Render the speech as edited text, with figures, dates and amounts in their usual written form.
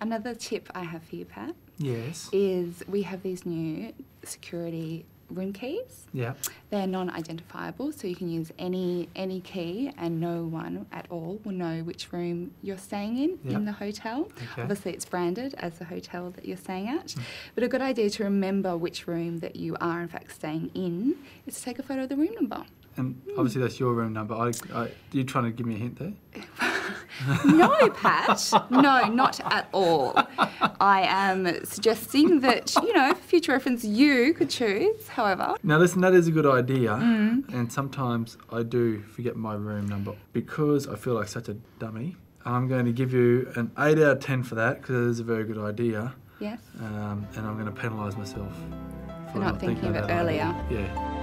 Another tip I have for you, Pat, yes, is we have these new security room keys. Yeah. They're non-identifiable, so you can use any key and no one at all will know which room you're staying in the hotel. Okay. Obviously it's branded as the hotel that you're staying at, but a good idea to remember which room that you are in fact staying in is to take a photo of the room number. And obviously that's your room number. Are you trying to give me a hint there? No, Pat. No, not at all. I am suggesting that, you know, for future reference, you could choose, however. Now, listen, that is a good idea. Mm. And sometimes I do forget my room number because I feel like such a dummy. I'm going to give you an 8 out of 10 for that because it is a very good idea. Yes. And I'm going to penalise myself for not thinking of it earlier. Yeah.